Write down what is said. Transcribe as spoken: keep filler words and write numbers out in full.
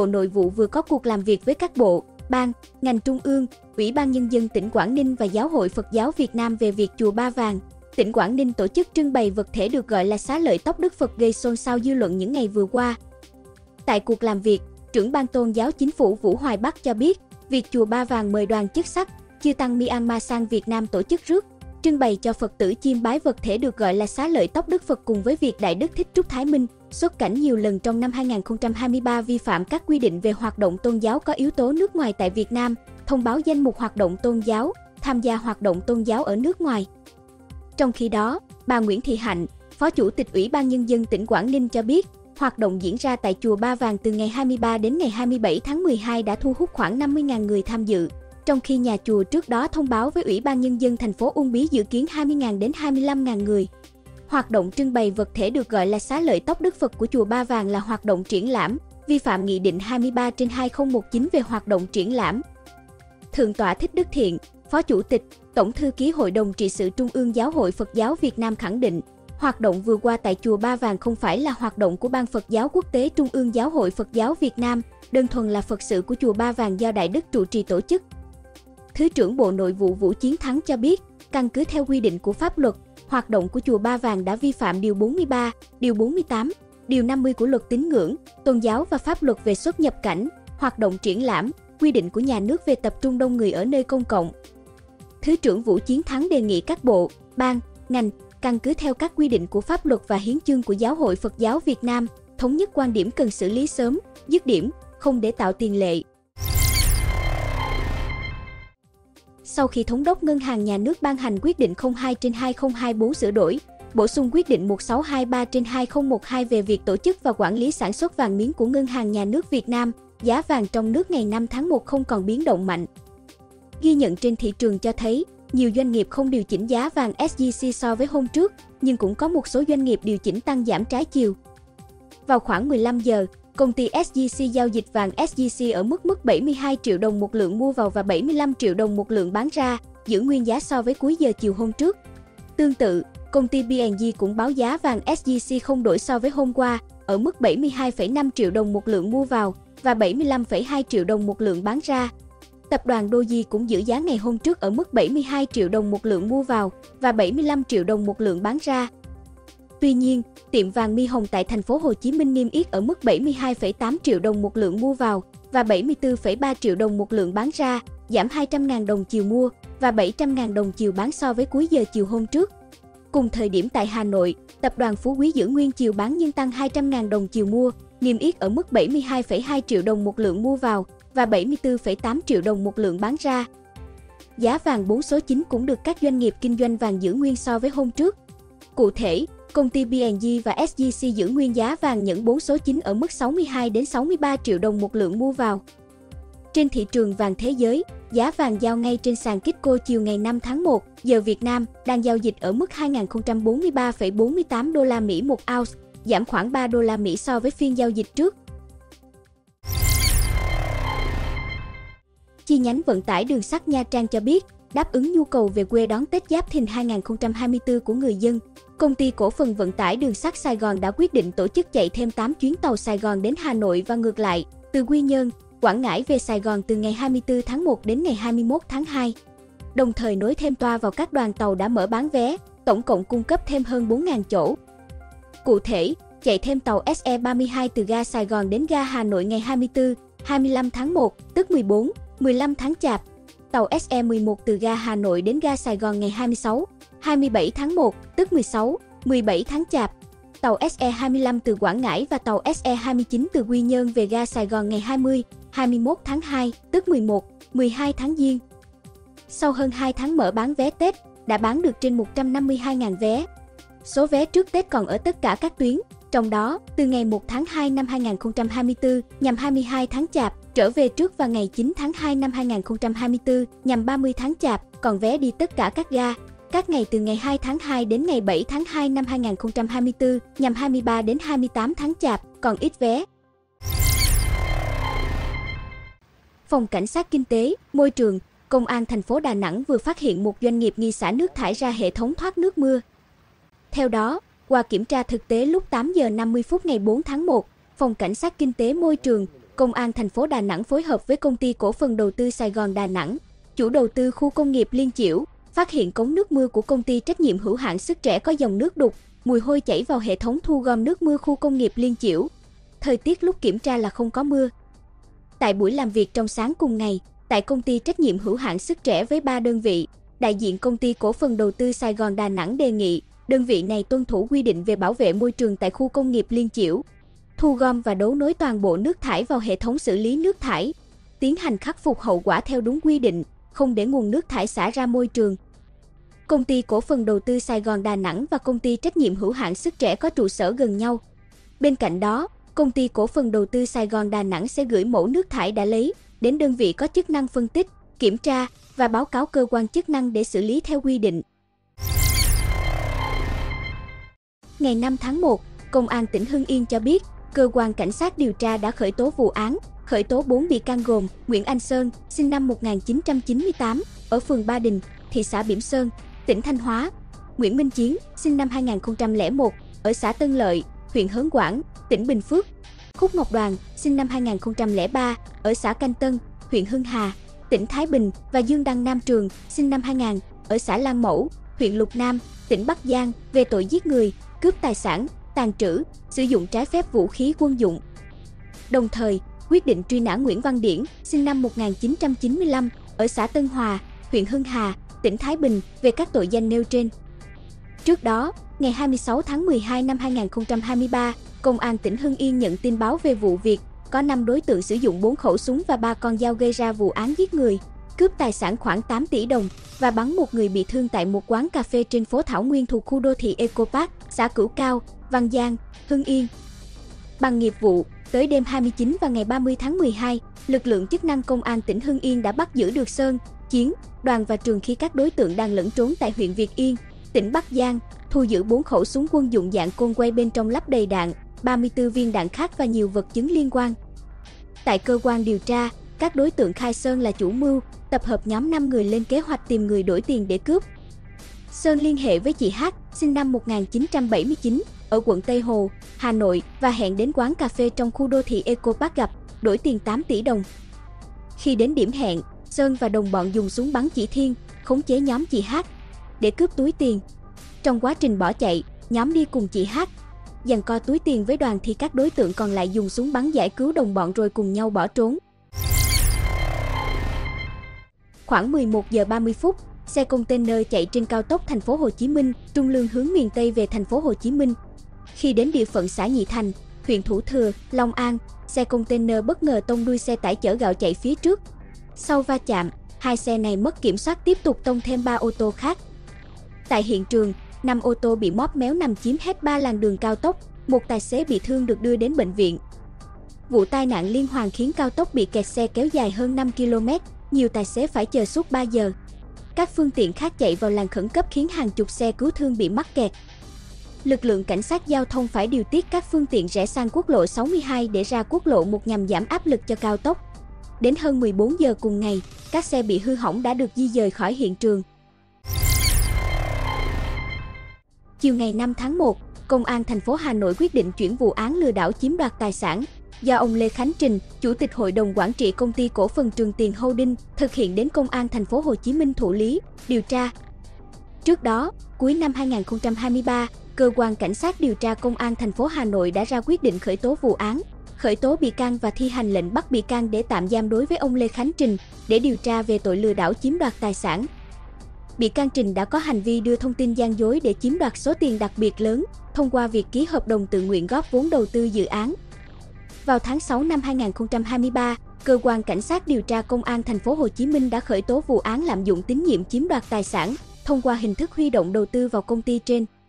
Bộ Nội vụ vừa có cuộc làm việc với các bộ, ban, ngành trung ương, Ủy ban Nhân dân tỉnh Quảng Ninh và Giáo hội Phật giáo Việt Nam về việc Chùa Ba Vàng, tỉnh Quảng Ninh tổ chức trưng bày vật thể được gọi là xá lợi tóc Đức Phật gây xôn xao dư luận những ngày vừa qua. Tại cuộc làm việc, trưởng ban tôn giáo chính phủ Vũ Hoài Bắc cho biết, việc Chùa Ba Vàng mời đoàn chức sắc, chư tăng Myanmar sang Việt Nam tổ chức rước, trưng bày cho Phật tử chiêm bái vật thể được gọi là xá lợi tóc Đức Phật cùng với việc Đại Đức Thích Trúc Thái Minh xuất cảnh nhiều lần trong năm hai nghìn không trăm hai mươi ba vi phạm các quy định về hoạt động tôn giáo có yếu tố nước ngoài tại Việt Nam, thông báo danh mục hoạt động tôn giáo, tham gia hoạt động tôn giáo ở nước ngoài. Trong khi đó, bà Nguyễn Thị Hạnh, Phó Chủ tịch Ủy ban Nhân dân tỉnh Quảng Ninh cho biết, hoạt động diễn ra tại Chùa Ba Vàng từ ngày hai mươi ba đến ngày hai mươi bảy tháng mười hai đã thu hút khoảng năm mươi nghìn người tham dự, trong khi nhà chùa trước đó thông báo với Ủy ban Nhân dân thành phố Uông Bí dự kiến hai mươi nghìn đến hai mươi lăm nghìn người. Hoạt động trưng bày vật thể được gọi là xá lợi tóc Đức Phật của Chùa Ba Vàng là hoạt động triển lãm, vi phạm Nghị định hai mươi ba trên hai nghìn không trăm mười chín về hoạt động triển lãm. Thượng tọa Thích Đức Thiện, Phó Chủ tịch, Tổng thư ký Hội đồng trị sự Trung ương Giáo hội Phật giáo Việt Nam khẳng định, hoạt động vừa qua tại Chùa Ba Vàng không phải là hoạt động của Ban Phật giáo Quốc tế Trung ương Giáo hội Phật giáo Việt Nam, đơn thuần là Phật sự của Chùa Ba Vàng do Đại Đức trụ trì tổ chức. Thứ trưởng Bộ Nội vụ Vũ Chiến Thắng cho biết, căn cứ theo quy định của pháp luật, hoạt động của Chùa Ba Vàng đã vi phạm Điều bốn mươi ba, Điều bốn mươi tám, Điều năm mươi của Luật Tín ngưỡng, Tôn giáo và pháp luật về xuất nhập cảnh, hoạt động triển lãm, quy định của nhà nước về tập trung đông người ở nơi công cộng. Thứ trưởng Vũ Chiến Thắng đề nghị các bộ, ban, ngành, căn cứ theo các quy định của pháp luật và hiến chương của Giáo hội Phật giáo Việt Nam, thống nhất quan điểm cần xử lý sớm, dứt điểm, không để tạo tiền lệ. Sau khi Thống đốc Ngân hàng Nhà nước ban hành quyết định không hai trên hai nghìn không trăm hai mươi bốn sửa đổi, bổ sung quyết định một nghìn sáu trăm hai mươi ba trên hai nghìn không trăm mười hai về việc tổ chức và quản lý sản xuất vàng miếng của Ngân hàng Nhà nước Việt Nam, giá vàng trong nước ngày năm tháng một không còn biến động mạnh. Ghi nhận trên thị trường cho thấy, nhiều doanh nghiệp không điều chỉnh giá vàng ét gi xê so với hôm trước, nhưng cũng có một số doanh nghiệp điều chỉnh tăng giảm trái chiều. Vào khoảng mười lăm giờ, công ty ét gi xê giao dịch vàng ét gi xê ở mức mức bảy mươi hai triệu đồng một lượng mua vào và bảy mươi lăm triệu đồng một lượng bán ra, giữ nguyên giá so với cuối giờ chiều hôm trước. Tương tự, công ty bê en giê cũng báo giá vàng ét gi xê không đổi so với hôm qua, ở mức bảy mươi hai phẩy năm triệu đồng một lượng mua vào và bảy mươi lăm phẩy hai triệu đồng một lượng bán ra. Tập đoàn Doji cũng giữ giá ngày hôm trước ở mức bảy mươi hai triệu đồng một lượng mua vào và bảy mươi lăm triệu đồng một lượng bán ra. Tuy nhiên, tiệm vàng Mi Hồng tại thành phố Hồ Chí Minh niêm yết ở mức bảy mươi hai phẩy tám triệu đồng một lượng mua vào và bảy mươi tư phẩy ba triệu đồng một lượng bán ra, giảm hai trăm nghìn đồng chiều mua và bảy trăm nghìn đồng chiều bán so với cuối giờ chiều hôm trước. Cùng thời điểm tại Hà Nội, tập đoàn Phú Quý giữ nguyên chiều bán nhưng tăng hai trăm nghìn đồng chiều mua, niêm yết ở mức bảy mươi hai phẩy hai triệu đồng một lượng mua vào và bảy mươi tư phẩy tám triệu đồng một lượng bán ra. Giá vàng bốn số chín cũng được các doanh nghiệp kinh doanh vàng giữ nguyên so với hôm trước. Cụ thể, công ty bê en giê và ét gi xê giữ nguyên giá vàng nhẫn bốn số chín ở mức sáu mươi hai đến sáu mươi ba triệu đồng một lượng mua vào. Trên thị trường vàng thế giới, giá vàng giao ngay trên sàn Kitco chiều ngày năm tháng một, giờ Việt Nam đang giao dịch ở mức hai nghìn không trăm bốn mươi ba phẩy bốn mươi tám đô la Mỹ một ounce, giảm khoảng ba đô la Mỹ so với phiên giao dịch trước. Chi nhánh vận tải đường sắt Nha Trang cho biết, đáp ứng nhu cầu về quê đón Tết Giáp Thìn hai nghìn không trăm hai mươi bốn của người dân, Công ty Cổ phần Vận tải Đường sắt Sài Gòn đã quyết định tổ chức chạy thêm tám chuyến tàu Sài Gòn đến Hà Nội và ngược lại, từ Quy Nhơn, Quảng Ngãi về Sài Gòn từ ngày hai mươi tư tháng một đến ngày hai mươi mốt tháng hai. Đồng thời nối thêm toa vào các đoàn tàu đã mở bán vé, tổng cộng cung cấp thêm hơn bốn nghìn chỗ. Cụ thể, chạy thêm tàu ét e ba mươi hai từ ga Sài Gòn đến ga Hà Nội ngày hai mươi tư, hai mươi lăm tháng một, tức mười bốn, mười lăm tháng Chạp. Tàu ét e mười một từ ga Hà Nội đến ga Sài Gòn ngày hai mươi sáu, hai mươi bảy tháng một, tức mười sáu, mười bảy tháng Chạp. Tàu ét e hai mươi lăm từ Quảng Ngãi và tàu ét e hai mươi chín từ Quy Nhơn về ga Sài Gòn ngày hai mươi, hai mươi mốt tháng hai, tức mười một, mười hai tháng Giêng. Sau hơn hai tháng mở bán vé Tết, đã bán được trên một trăm năm mươi hai nghìn vé. Số vé trước Tết còn ở tất cả các tuyến, trong đó từ ngày một tháng hai năm hai nghìn không trăm hai mươi bốn nhằm hai mươi hai tháng Chạp, trở về trước và ngày chín tháng hai năm hai nghìn không trăm hai mươi bốn nhằm ba mươi tháng Chạp, còn vé đi tất cả các ga, các ngày từ ngày hai tháng hai đến ngày bảy tháng hai năm hai nghìn không trăm hai mươi bốn nhằm hai mươi ba đến hai mươi tám tháng Chạp, còn ít vé. Phòng Cảnh sát Kinh tế, Môi trường, Công an thành phố Đà Nẵng vừa phát hiện một doanh nghiệp nghi xả nước thải ra hệ thống thoát nước mưa. Theo đó, qua kiểm tra thực tế lúc tám giờ năm mươi phút ngày bốn tháng một, Phòng Cảnh sát Kinh tế Môi trường, Công an thành phố Đà Nẵng phối hợp với Công ty Cổ phần Đầu tư Sài Gòn Đà Nẵng, chủ đầu tư khu công nghiệp Liên Chiểu, phát hiện cống nước mưa của công ty trách nhiệm hữu hạn Sức Trẻ có dòng nước đục, mùi hôi chảy vào hệ thống thu gom nước mưa khu công nghiệp Liên Chiểu. Thời tiết lúc kiểm tra là không có mưa. Tại buổi làm việc trong sáng cùng ngày, tại công ty trách nhiệm hữu hạn Sức Trẻ với ba đơn vị, đại diện Công ty Cổ phần Đầu tư Sài Gòn Đà Nẵng đề nghị đơn vị này tuân thủ quy định về bảo vệ môi trường tại khu công nghiệp Liên Chiểu, thu gom và đấu nối toàn bộ nước thải vào hệ thống xử lý nước thải, tiến hành khắc phục hậu quả theo đúng quy định, không để nguồn nước thải xả ra môi trường. Công ty Cổ phần Đầu tư Sài Gòn Đà Nẵng và Công ty trách nhiệm hữu hạn Sức Trẻ có trụ sở gần nhau. Bên cạnh đó, Công ty Cổ phần Đầu tư Sài Gòn Đà Nẵng sẽ gửi mẫu nước thải đã lấy đến đơn vị có chức năng phân tích, kiểm tra và báo cáo cơ quan chức năng để xử lý theo quy định. Ngày năm tháng một, Công an tỉnh Hưng Yên cho biết, cơ quan cảnh sát điều tra đã khởi tố vụ án, khởi tố bốn bị can gồm Nguyễn Anh Sơn, sinh năm một nghìn chín trăm chín mươi tám, ở phường Ba Đình, thị xã Bỉm Sơn, tỉnh Thanh Hóa; Nguyễn Minh Chiến, sinh năm hai nghìn không trăm lẻ một, ở xã Tân Lợi, huyện Hớn Quản, tỉnh Bình Phước; Khúc Ngọc Đoàn, sinh năm hai nghìn không trăm lẻ ba, ở xã Canh Tân, huyện Hưng Hà, tỉnh Thái Bình; và Dương Đăng Nam Trường, sinh năm hai nghìn, ở xã Lam Mẫu, huyện Lục Nam, tỉnh Bắc Giang, về tội giết người, cướp tài sản, tàng trữ, sử dụng trái phép vũ khí quân dụng. Đồng thời, quyết định truy nã Nguyễn Văn Điển, sinh năm một nghìn chín trăm chín mươi lăm, ở xã Tân Hòa, huyện Hưng Hà, tỉnh Thái Bình, về các tội danh nêu trên. Trước đó, ngày hai mươi sáu tháng mười hai năm hai nghìn không trăm hai mươi ba, Công an tỉnh Hưng Yên nhận tin báo về vụ việc có năm đối tượng sử dụng bốn khẩu súng và ba con dao gây ra vụ án giết người, cướp tài sản khoảng tám tỷ đồng và bắn một người bị thương tại một quán cà phê trên phố Thảo Nguyên thuộc khu đô thị Ecopark, xã Cửu Cao, Văn Giang, Hưng Yên. Bằng nghiệp vụ, tới đêm hai mươi chín và ngày ba mươi tháng mười hai, lực lượng chức năng Công an tỉnh Hưng Yên đã bắt giữ được Sơn, Chiến, Đoàn và Trường khi các đối tượng đang lẫn trốn tại huyện Việt Yên, tỉnh Bắc Giang, thu giữ bốn khẩu súng quân dụng dạng côn quay bên trong lắp đầy đạn, ba mươi tư viên đạn khác và nhiều vật chứng liên quan. Tại cơ quan điều tra, các đối tượng khai Sơn là chủ mưu, tập hợp nhóm năm người lên kế hoạch tìm người đổi tiền để cướp. Sơn liên hệ với chị H, sinh năm một nghìn chín trăm bảy mươi chín, ở quận Tây Hồ, Hà Nội và hẹn đến quán cà phê trong khu đô thị Ecopark gặp, đổi tiền tám tỷ đồng. Khi đến điểm hẹn, Sơn và đồng bọn dùng súng bắn chỉ thiên, khống chế nhóm chị H để cướp túi tiền. Trong quá trình bỏ chạy, nhóm đi cùng chị H, giằng co túi tiền với Đoàn thì các đối tượng còn lại dùng súng bắn giải cứu đồng bọn rồi cùng nhau bỏ trốn. Khoảng mười một giờ ba mươi phút, xe container chạy trên cao tốc thành phố Hồ Chí Minh, Trung Lương hướng miền Tây về thành phố Hồ Chí Minh. Khi đến địa phận xã Nhị Thành, huyện Thủ Thừa, Long An, xe container bất ngờ tông đuôi xe tải chở gạo chạy phía trước. Sau va chạm, hai xe này mất kiểm soát tiếp tục tông thêm ba ô tô khác. Tại hiện trường, năm ô tô bị móp méo nằm chiếm hết ba làn đường cao tốc, một tài xế bị thương được đưa đến bệnh viện. Vụ tai nạn liên hoàn khiến cao tốc bị kẹt xe kéo dài hơn năm ki lô mét, nhiều tài xế phải chờ suốt ba giờ. Các phương tiện khác chạy vào làn khẩn cấp khiến hàng chục xe cứu thương bị mắc kẹt. Lực lượng cảnh sát giao thông phải điều tiết các phương tiện rẽ sang quốc lộ sáu mươi hai để ra quốc lộ một nhằm giảm áp lực cho cao tốc. Đến hơn mười bốn giờ cùng ngày, các xe bị hư hỏng đã được di dời khỏi hiện trường. Chiều ngày năm tháng một, Công an thành phố Hà Nội quyết định chuyển vụ án lừa đảo chiếm đoạt tài sản do ông Lê Khánh Trình, Chủ tịch Hội đồng Quản trị Công ty Cổ phần Trường Tiền Holdings thực hiện đến Công an thành phố Hồ Chí Minh thụ lý, điều tra. Trước đó, cuối năm hai nghìn không trăm hai mươi ba, Cơ quan Cảnh sát điều tra Công an thành phố Hà Nội đã ra quyết định khởi tố vụ án, khởi tố bị can và thi hành lệnh bắt bị can để tạm giam đối với ông Lê Khánh Trình để điều tra về tội lừa đảo chiếm đoạt tài sản. Bị can Trình đã có hành vi đưa thông tin gian dối để chiếm đoạt số tiền đặc biệt lớn thông qua việc ký hợp đồng tự nguyện góp vốn đầu tư dự án. Vào tháng sáu năm hai nghìn không trăm hai mươi ba, Cơ quan Cảnh sát điều tra Công an thành phố Hồ Chí Minh đã khởi tố vụ án lạm dụng tín nhiệm chiếm đoạt tài sản thông qua hình thức huy động đầu tư vào công ty trên.